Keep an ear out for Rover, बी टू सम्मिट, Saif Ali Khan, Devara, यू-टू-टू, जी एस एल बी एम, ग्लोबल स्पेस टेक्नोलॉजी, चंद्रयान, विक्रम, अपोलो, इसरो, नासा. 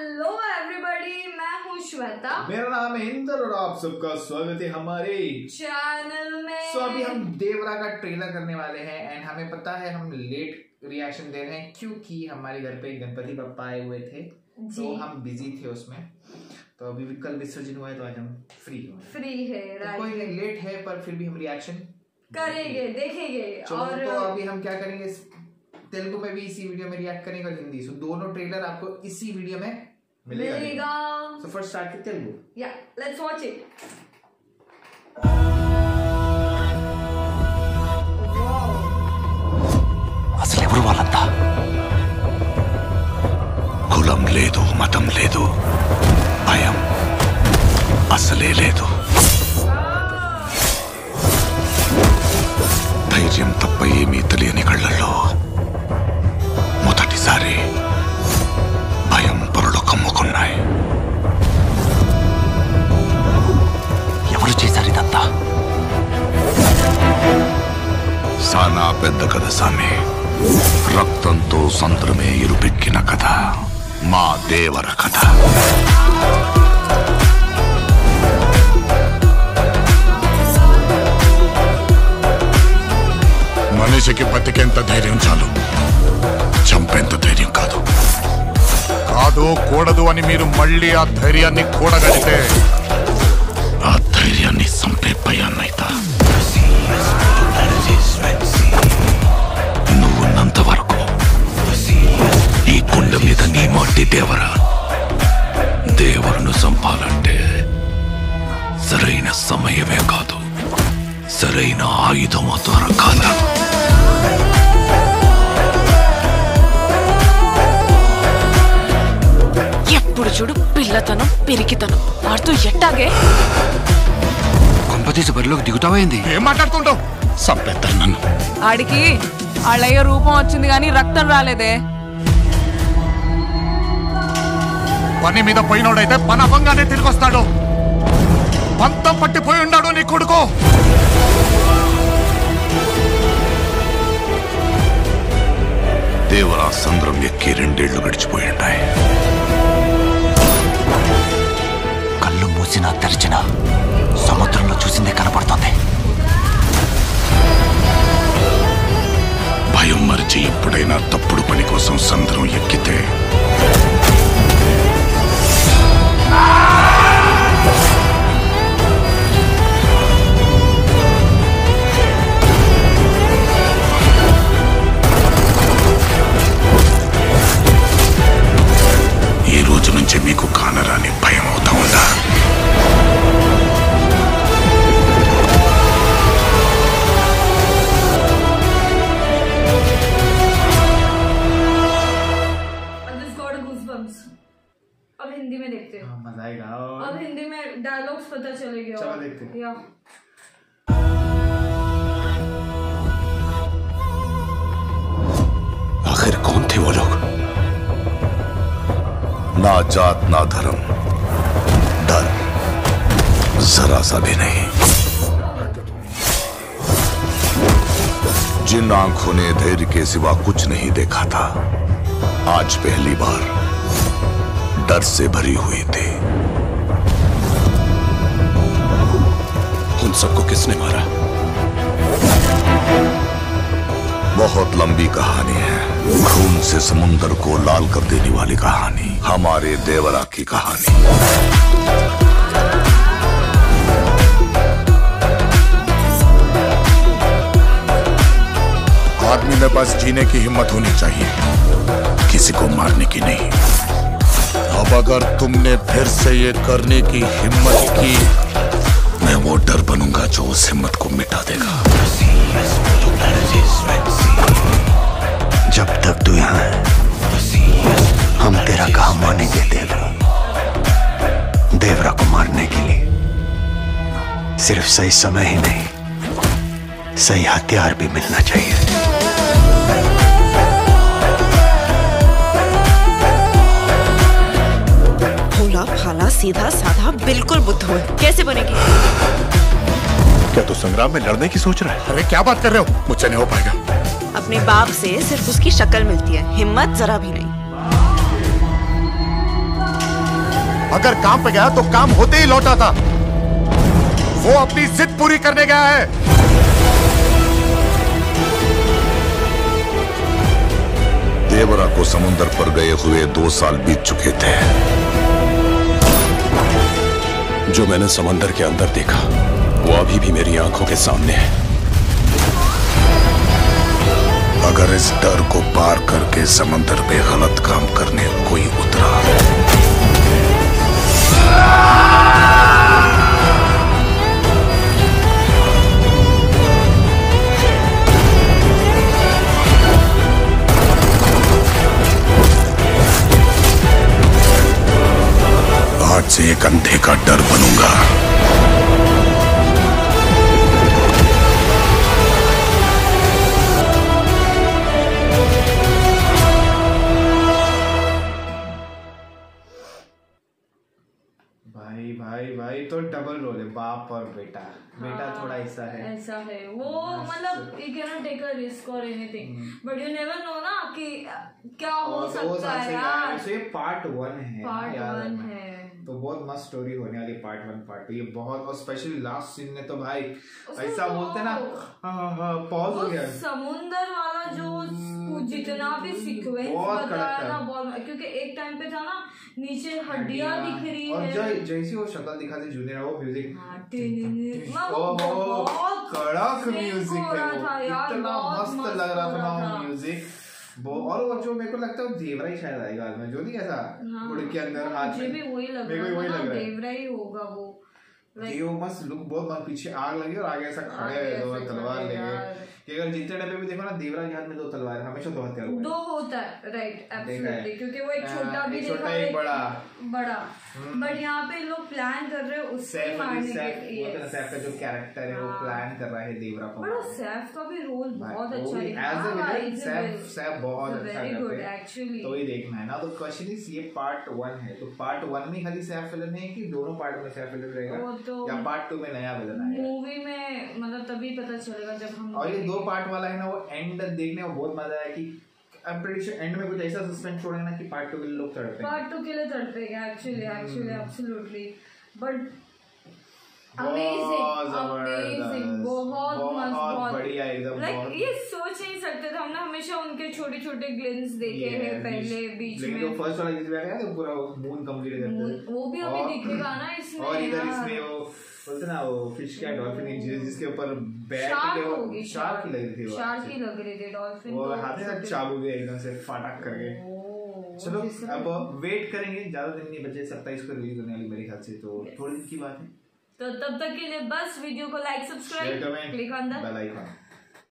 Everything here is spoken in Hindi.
हेलो एवरीबॉडी, मैं हूँ श्वेता, मेरा नाम है इंदर और आप सबका स्वागत है हमारे चैनल में। So, अभी हम देवरा का ट्रेलर करने वाले हैं एंड हमें पता है हम लेट रिएक्शन दे रहे हैं क्योंकि हमारे घर पे गणपति बप्पा आए हुए थे तो हम बिजी थे उसमें। तो अभी कल विसर्जन हुआ है तो आज हम फ्री है तो कोई लेट है पर फिर भी हम रिएक्शन करेंगे, देखेंगे। और तो अभी हम क्या करेंगे, तेलुगु में भी इसी वीडियो में रिएक्ट करेंगे और हिंदी, सो दोनों ट्रेलर आपको इसी वीडियो में मिलेगा। सो फर्स्ट स्टार्ट करते हैं तेलुगु, या लेट्स वॉच इट। అసలు ఎవరు వాళ్ళంతా, కులం లేదు మతం లేదు భయం అసలే లేదు, ధైర్యం తప్ప ఏమీ తెలియని కళ్ళల్లో सारे भयम परलो कम्मुकुन्नाई। साना पेद्द कद सामी, रक्तंतो संद्रमे इरुपिक्किन कथ, मा देवर कथ। मनिषिकी बतिकेंत धैर्यं चालु, చంపేంత ధైర్యం కాదు కాదు కూడదు అని మీరు మళ్ళీ ఆ ధైర్యాన్ని కూడగలిగితే ఆ ధైర్యాన్ని చంపే భయాన్నైతా। నువ్వు ఉన్నంత వరకు ఈ కొండ మీద నీ మట్టి దేవరా, దేవరను చంపాలంటే సరైన సమయమే కాదు సరైన ఆయుధం దొరకాల। చూడు పిల్లతనం పిరికితనం ఆడుతూ ఎట్టాగే కొంపతీసి బరిలోకి దిగుతావైంది। ఏం మాట్లాడుతుంటావు, చంపేస్తాను నన్ను। ఆడికి అలయ్య రూపం వచ్చింది కానీ రక్తం రాలేదే। పని మీద పోయినోడైతే పనభంగానే తిరిగి వస్తాడు, పంతం పట్టిపోయి ఉన్నాడు నీ కొడుకు। దేవరా సంద్రం ఎక్కి 2 ఏళ్లు గడిచిపోయి ఉంటాయి। తెరిచిన సముద్రంలో చూసిందే కనపడుతోంది। భయం మరిచి ఎప్పుడైనా తప్పుడు పని కోసం సంద్రం ఎక్కితే ఈ రోజు నుంచి మీకు కానరాని భయం అవుతా ఉందా? अब हिंदी में देखते हैं। मजा आएगा। अब हिंदी में डायलॉग्स पता चलेंगे। चलो देखते हैं। या आखिर कौन थे वो लोग? ना जात ना धर्म, डर जरा सा भी नहीं। जिन आंखों ने धैर्य के सिवा कुछ नहीं देखा था, आज पहली बार डर से भरी हुई थी। उन सबको किसने मारा? बहुत लंबी कहानी है, खून से समुंदर को लाल कर देने वाली कहानी, हमारे देवरा की कहानी। आदमी में बस जीने की हिम्मत होनी चाहिए, किसी को मारने की नहीं। अब अगर तुमने फिर से ये करने की हिम्मत की, मैं वो डर बनूंगा जो उस हिम्मत को मिटा देगा। जब तक तू यहाँ है हम तेरा कहा मानेंगे देवरा। देवरा को मारने के लिए सिर्फ सही समय ही नहीं, सही हथियार भी मिलना चाहिए। खाला सीधा साधा बिल्कुल बुद्ध हुए कैसे बनेगी? क्या तू संग्राम में लड़ने की सोच रहा है? अरे क्या बात कर रहे हो, मुझसे नहीं हो पाएगा। अपने बाप से सिर्फ उसकी शक्ल मिलती है, हिम्मत जरा भी नहीं। अगर काम पे गया तो काम होते ही लौटा था। वो अपनी जिद पूरी करने गया है। देवरा को समुद्र पर गए हुए 2 साल बीत चुके थे। जो मैंने समुद्र के अंदर देखा वो अभी भी मेरी आंखों के सामने है। अगर इस डर को पार करके समुद्र पे गलत काम करने कोई उतरा आज से एक अंधे का डर बनूंगा। भाई तो डबल रोल है, बाप और बेटा। बेटा थोड़ा ऐसा है वो, मतलब you can not take a risk और anything, but you never know ना कि क्या हो सकता है यार। तो ये पार्ट 1 है तो बहुत मस्त स्टोरी होने वाली। पार्ट 1 पार्ट 2 ये बहुत, और स्पेशली लास्ट सीन में तो भाई ऐसा बोलते ना, पॉज हो गया। समुंदर वाला जो जितना भी सीक्वेंस बताया ना बहुत, क्योंकि एक टाइम पे था ना नीचे हड्डियां दिख रही है और जैसी वो शक्ल दिखाते जूनियर वो म्यूजिक, बहुत कड़क म्यूजिक है, इतना मस्त लग रहा था वो म्यूजिक। और जो मेरे को लगता है देवरा ही शायद आएगा में, जो नहीं ऐसा मुड़ के अंदर हाथ में, भी वही लग रहा है देवरा ही होगा वो। ये मस्त लुक बहुत, पीछे आग लगी और आगे ऐसा खड़े है दो तलवार लेके। अगर जितने डब्बे में देखो ना देवरा के हाथ में 2 तलवार, हमेशा 2 हथियार होता है, राइट एब्सोल्युटली, क्योंकि वो एक छोटा भी देखा है बड़ा, बट यहाँ पे लोग प्लान कर रहे हैं उससे मारने के लिए। सैफ का जो कैरेक्टर है वो प्लान कर रहा है देवरा को, बट सैफ का भी रोल बहुत अच्छा है, तो ये देखना है ना। तो क्वेश्चन इज ये पार्ट 1 है, तो पार्ट 1 में खाली सैफ विलन है कि दोनों पार्ट में सैफ विलन रहेगा या पार्ट 2 में नया विलन आएगा मूवी में, मतलब तभी पता चलेगा जब हम। और ये 2 पार्ट वाला है ना, वो एंड देखने में बहुत मजा आया कि एंड में कुछ ऐसा सस्पेंस छोड़ेगा ना कि पार्ट 2 के लिए लोग तड़पेंगे। पार्ट 2 के लिए तड़पेगा एक्चुअली एब्सोल्युटली, बट अमेजिंग, बहुत बढ़िया एकदम। लाइक ये सोच नहीं सकते थे, हमने हमेशा उनके छोटे-छोटे ग्लिम्स देखे हैं पहले बीच में। लेकिन फर्स्ट वाला जिसमें आया था पूरा मून कंप्लीट करते, वो भी हमें दिखेगा ना इसमें। और इधर इसमें वो बोलते ना वो फिश क्या डॉल्फिन जिसके ऊपर बैट के शार्क ही लग रही थी डॉल्फिन, वो हाथ से चाबू भी एकदम से फटाक करके। चलो अब वेट करेंगे, ज्यादा दिन नहीं बचे, 27 को रिलीज होने वाली मेरे ख्याल से, तो थोड़ी दिन की बात है। तो तब तक के लिए बस वीडियो को like, subscribe, click on the bell icon.